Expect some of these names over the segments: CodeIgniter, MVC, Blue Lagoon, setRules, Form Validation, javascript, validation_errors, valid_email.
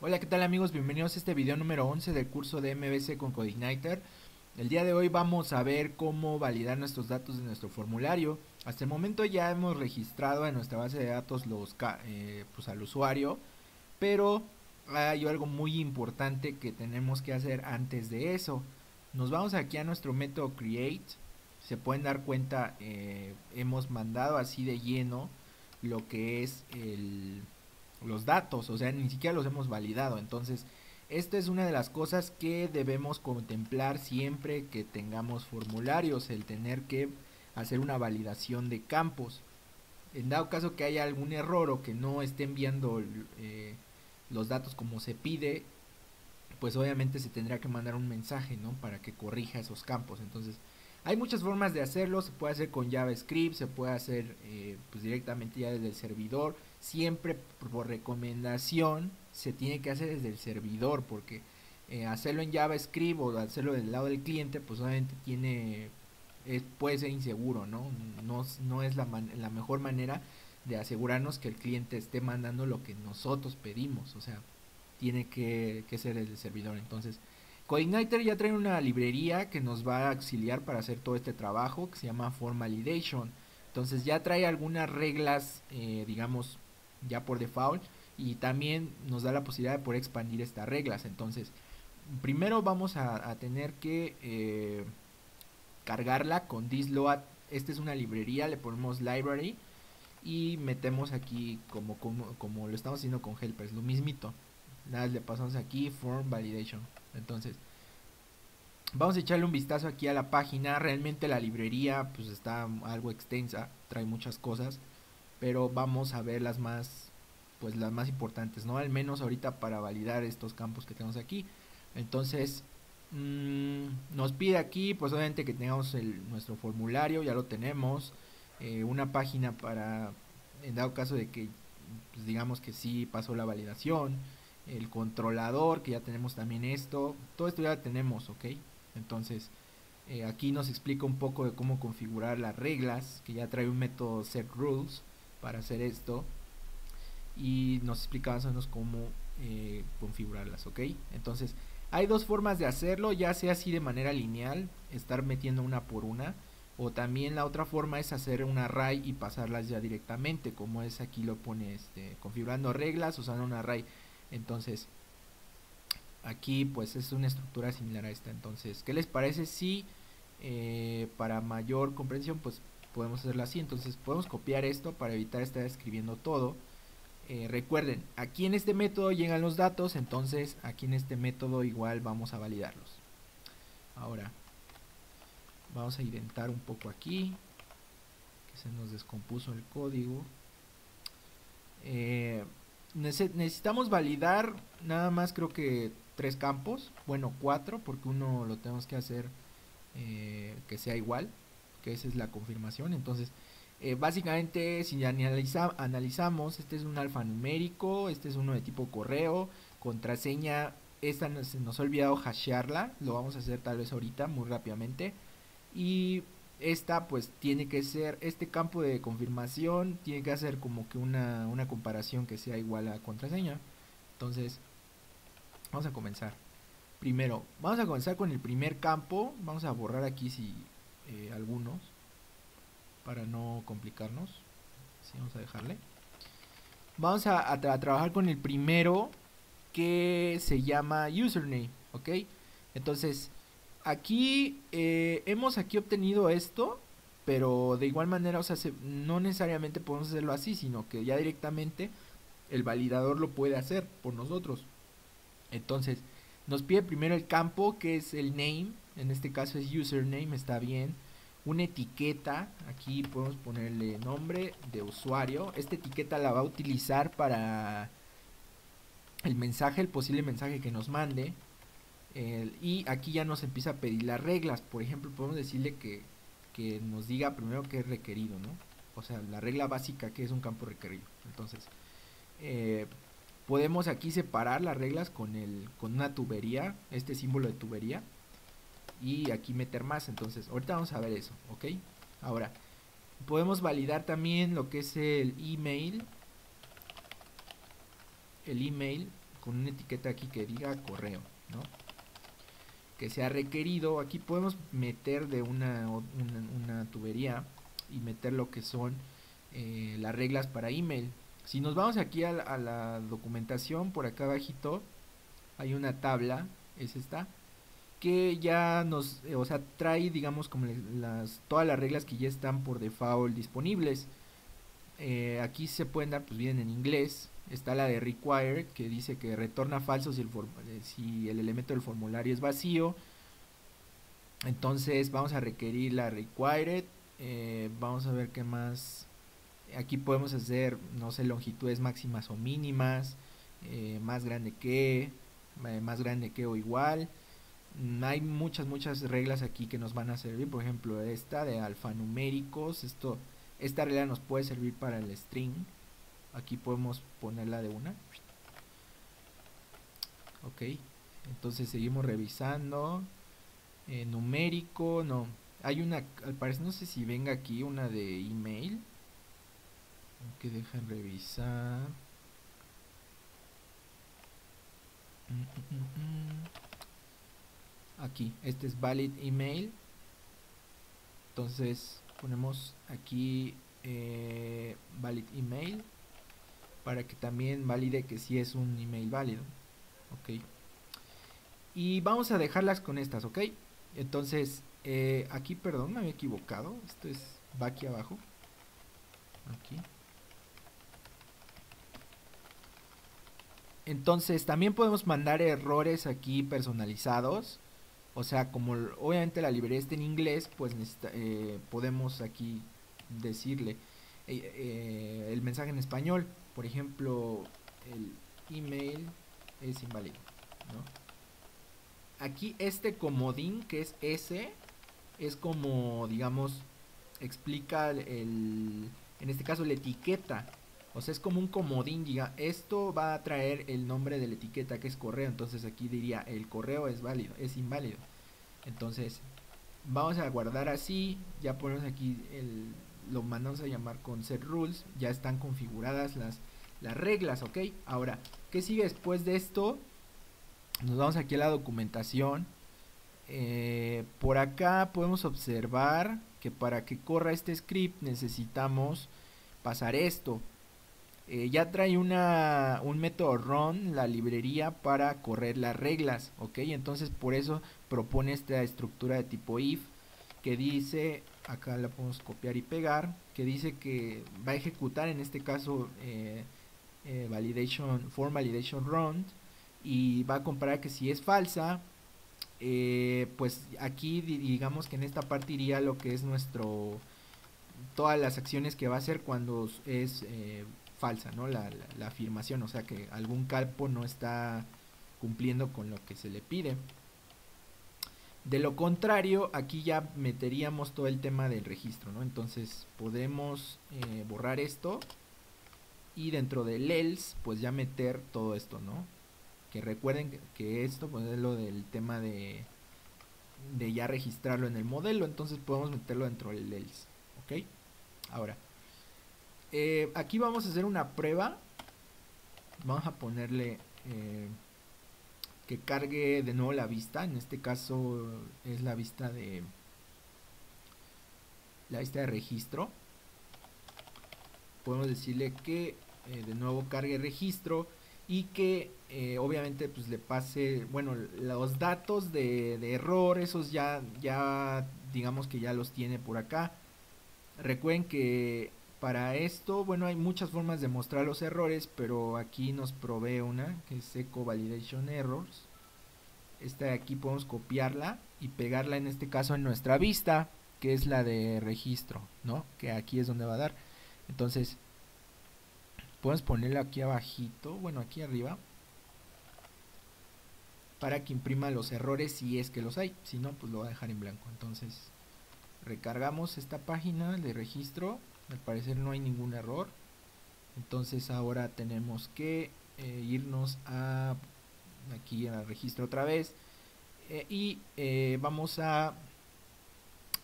Hola, ¿qué tal amigos? Bienvenidos a este video número 11 del curso de MVC con CodeIgniter. El día de hoy vamos a ver cómo validar nuestros datos de nuestro formulario. Hasta el momento ya hemos registrado en nuestra base de datos al usuario, pero hay algo muy importante que tenemos que hacer antes de eso. Nos vamos aquí a nuestro método create. Se pueden dar cuenta, hemos mandado así de lleno lo que es los datos, o sea, ni siquiera los hemos validado. Entonces, esta es una de las cosas que debemos contemplar siempre que tengamos formularios, el tener que hacer una validación de campos. En dado caso que haya algún error o que no estén viendo los datos como se pide, pues obviamente se tendrá que mandar un mensaje, ¿no?, para que corrija esos campos. Entonces, hay muchas formas de hacerlo. Se puede hacer con JavaScript, se puede hacer pues directamente ya desde el servidor. Siempre por recomendación se tiene que hacer desde el servidor, porque hacerlo en JavaScript o hacerlo del lado del cliente, pues obviamente puede ser inseguro, ¿no? No es la mejor manera de asegurarnos que el cliente esté mandando lo que nosotros pedimos. O sea, tiene que ser desde el servidor. Entonces, CodeIgniter ya trae una librería que nos va a auxiliar para hacer todo este trabajo, que se llama Form Validation. Entonces ya trae algunas reglas, digamos, ya por default, y también nos da la posibilidad de poder expandir estas reglas. Entonces, primero vamos a tener que cargarla con thisLoad. Esta es una librería, le ponemos library y metemos aquí como lo estamos haciendo con helpers, lo mismito. Nada, le pasamos aquí Form Validation. Entonces, vamos a echarle un vistazo aquí a la página. Realmente la librería pues está algo extensa, trae muchas cosas, pero vamos a ver las más importantes, ¿no? Al menos ahorita para validar estos campos que tenemos aquí. Entonces, nos pide aquí, pues obviamente que tengamos nuestro formulario, ya lo tenemos. Una página para, en dado caso de que, pues, digamos que sí pasó la validación. El controlador, que ya tenemos también esto. Todo esto ya lo tenemos, ¿ok? Entonces, aquí nos explica un poco de cómo configurar las reglas, que ya trae un método setRules para hacer esto. Y nos explica más o menos cómo configurarlas, ¿ok? Entonces, hay dos formas de hacerlo, ya sea así de manera lineal, estar metiendo una por una. O también la otra forma es hacer un array y pasarlas ya directamente, como es aquí lo pone, configurando reglas usando un array. Entonces, aquí pues es una estructura similar a esta. Entonces, ¿qué les parece si para mayor comprensión pues podemos hacerlo así? Entonces podemos copiar esto para evitar estar escribiendo todo. Recuerden, aquí en este método llegan los datos, entonces aquí en este método igual vamos a validarlos. Ahora, vamos a indentar un poco aquí, que se nos descompuso el código. Necesitamos validar nada más, creo que 3 campos, bueno 4, porque uno lo tenemos que hacer que sea igual, que esa es la confirmación. Entonces, básicamente si analizamos, este es un alfanumérico, este es uno de tipo correo, contraseña, esta se nos ha olvidado hashearla, lo vamos a hacer tal vez ahorita muy rápidamente. Y esta pues tiene que ser, este campo de confirmación tiene que hacer como que una comparación que sea igual a contraseña. Entonces, vamos a comenzar. Primero, vamos a comenzar con el primer campo. Vamos a borrar aquí algunos, para no complicarnos. Así vamos a dejarle. Vamos a trabajar con el primero, que se llama username, ¿ok? Entonces, aquí hemos obtenido esto, pero de igual manera, o sea, no necesariamente podemos hacerlo así, sino que ya directamente el validador lo puede hacer por nosotros. Entonces, nos pide primero el campo, que es el name, en este caso es username, está bien. Una etiqueta, aquí podemos ponerle nombre de usuario. Esta etiqueta la va a utilizar para el mensaje, el posible mensaje que nos mande. Y aquí ya nos empieza a pedir las reglas. Por ejemplo, podemos decirle que nos diga primero que es requerido, ¿no? O sea, la regla básica, que es un campo requerido. Entonces, podemos aquí separar las reglas con una tubería, este símbolo de tubería, y aquí meter más. Entonces, ahorita vamos a ver eso, ¿ok? Ahora, podemos validar también lo que es el email. con una etiqueta aquí que diga correo, ¿no? Que sea requerido. Aquí podemos meter de una tubería y meter lo que son las reglas para email. Si nos vamos aquí a la documentación, por acá abajito hay una tabla, es esta, que ya nos, o sea, trae, digamos, como todas las reglas que ya están por default disponibles. Aquí se pueden dar, pues bien, en inglés. Está la de required, que dice que retorna falso si el elemento del formulario es vacío. Entonces vamos a requerir la required. Vamos a ver qué más. Aquí podemos hacer, no sé, longitudes máximas o mínimas, más grande que, o igual. Hay muchas reglas aquí que nos van a servir. Por ejemplo, esta de alfanuméricos, esta regla nos puede servir para el string. Aquí podemos ponerla de una. Ok, entonces seguimos revisando. Numérico, no. Hay una, al parecer, no sé si venga aquí una de email. Que dejen revisar. Aquí, este es valid email. Entonces ponemos aquí valid email para que también valide que sí es un email válido. Ok, y vamos a dejarlas con estas. Ok, entonces aquí, perdón, me había equivocado, esto es, va aquí abajo, aquí. Entonces también podemos mandar errores aquí personalizados. O sea, como obviamente la librería está en inglés, pues podemos aquí decirle el mensaje en español. Por ejemplo, el email es inválido, ¿no? Aquí este comodín que es S, es como, digamos, explica en este caso la etiqueta. O sea, es como un comodín, diga, esto va a traer el nombre de la etiqueta que es correo. Entonces aquí diría, el correo es válido, es inválido. Entonces vamos a guardar así. Ya ponemos aquí, lo mandamos a llamar con setRules. Ya están configuradas las reglas, ok. Ahora, ¿qué sigue después de esto? Nos vamos aquí a la documentación. Por acá podemos observar que para que corra este script necesitamos pasar esto. Ya trae un método run, la librería, para correr las reglas, ok. Entonces por eso propone esta estructura de tipo if, que dice, acá la podemos copiar y pegar, que dice que va a ejecutar en este caso form validation run, y va a comparar que si es falsa, pues aquí digamos que en esta parte iría lo que es todas las acciones que va a hacer cuando es falsa, ¿no? La afirmación, o sea que algún campo no está cumpliendo con lo que se le pide. De lo contrario, aquí ya meteríamos todo el tema del registro, ¿no? Entonces podemos borrar esto y dentro del else pues ya meter todo esto, ¿no? Que recuerden que esto pues es lo del tema de ya registrarlo en el modelo. Entonces podemos meterlo dentro del else, ¿ok? Ahora, aquí vamos a hacer una prueba. Vamos a ponerle que cargue de nuevo la vista. En este caso es la vista de registro. Podemos decirle que de nuevo cargue registro y que obviamente pues le pase, bueno, los datos de error, esos ya digamos que ya los tiene por acá. Recuerden que para esto, bueno, hay muchas formas de mostrar los errores, pero aquí nos provee una que es validation errors. Esta de aquí podemos copiarla y pegarla en este caso en nuestra vista, que es la de registro, ¿no? Que aquí es donde va a dar. Entonces, podemos ponerla aquí abajito, bueno, aquí arriba, para que imprima los errores si es que los hay. Si no, pues lo va a dejar en blanco. Entonces, recargamos esta página de registro. Al parecer no hay ningún error. Entonces ahora tenemos que irnos aquí al registro otra vez, y vamos a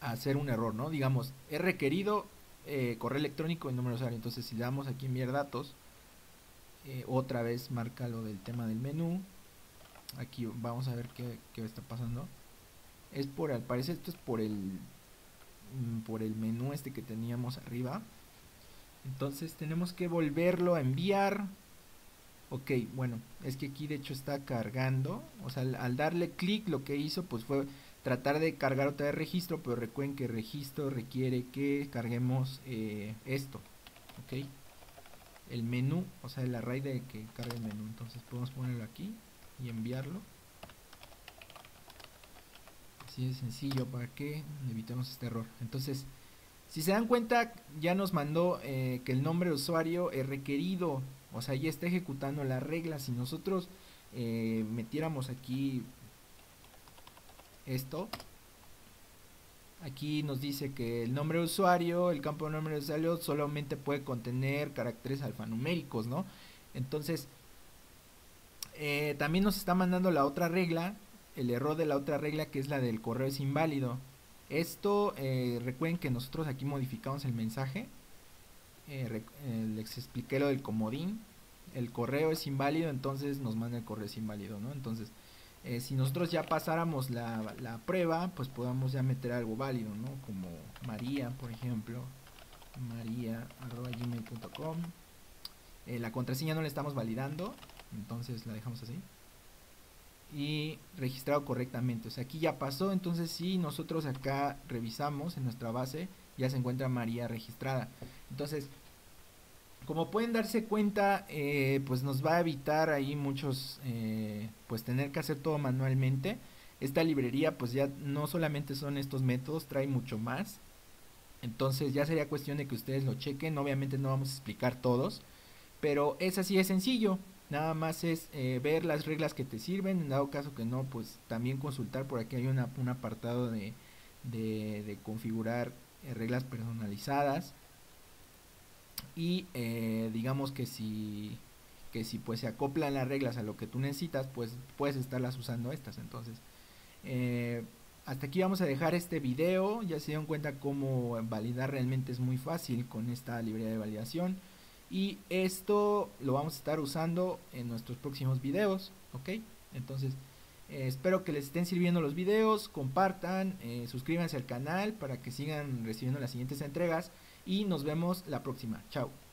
hacer un error, ¿no? Digamos, es requerido correo electrónico y número de usuario. Entonces si le damos aquí enviar datos, otra vez marca lo del tema del menú. Aquí vamos a ver qué está pasando. Es por, al parecer esto es por el menú este que teníamos arriba. Entonces tenemos que volverlo a enviar. Ok, bueno, es que aquí de hecho está cargando. O sea, al darle clic lo que hizo pues fue tratar de cargar otra vez registro, pero recuerden que registro requiere que carguemos esto, ok, el menú, o sea el array de que cargue el menú. Entonces podemos ponerlo aquí y enviarlo. Así de sencillo para que evitemos este error. Entonces, si se dan cuenta, ya nos mandó que el nombre de usuario es requerido, o sea ya está ejecutando la regla. Si nosotros metiéramos aquí esto, aquí nos dice que el nombre de usuario, el campo de nombre de usuario solamente puede contener caracteres alfanuméricos, ¿no? Entonces también nos está mandando la otra regla, el error de la otra regla, que es la del correo es inválido. Esto recuerden que nosotros aquí modificamos el mensaje, les expliqué lo del comodín, el correo es inválido, entonces nos manda el correo es inválido, ¿no? Entonces si nosotros ya pasáramos la prueba, pues podamos ya meter algo válido, ¿no? Como María, por ejemplo, maria@gmail.com. La contraseña no la estamos validando, entonces la dejamos así. Y registrado correctamente, o sea, aquí ya pasó. Entonces si nosotros acá revisamos en nuestra base, ya se encuentra María registrada. Entonces, como pueden darse cuenta, pues nos va a evitar ahí muchos, pues tener que hacer todo manualmente. Esta librería pues ya no solamente son estos métodos, trae mucho más. Entonces ya sería cuestión de que ustedes lo chequen, obviamente no vamos a explicar todos, pero es así de sencillo. Nada más es ver las reglas que te sirven, en dado caso que no, pues también consultar. Por aquí hay un apartado de configurar reglas personalizadas. Y digamos que si pues se acoplan las reglas a lo que tú necesitas, pues puedes estarlas usando estas. Entonces hasta aquí vamos a dejar este video. Ya se dieron cuenta cómo validar realmente es muy fácil con esta librería de validación, y esto lo vamos a estar usando en nuestros próximos videos, ok. Entonces espero que les estén sirviendo los videos, compartan, suscríbanse al canal para que sigan recibiendo las siguientes entregas. Y nos vemos la próxima. Chao.